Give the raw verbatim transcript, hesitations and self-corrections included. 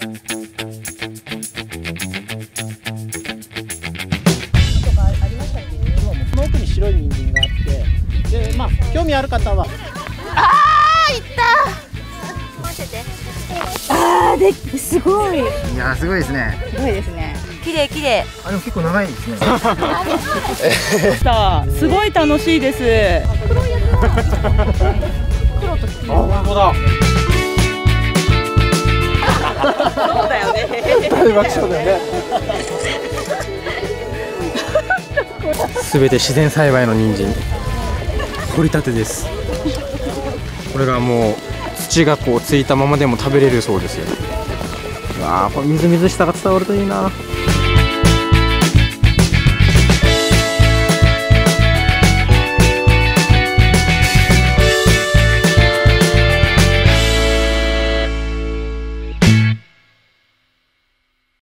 この奥に白い人参があって、で、まあ興味ある方は。ああ、いった。待ってて。ああ、で、すごい。いや、すごいですね。すごいですね。綺麗綺麗。あれも結構長いですね。さあ、すごい楽しいです。黒いやつは。黒と黄色。あ、本当だ。そうだよね。大爆笑だよね。すべて自然栽培の人参。掘りたてです。これがもう土がこうついたままでも食べれるそうですよ。わあ、これみずみずしさが伝わるといいな。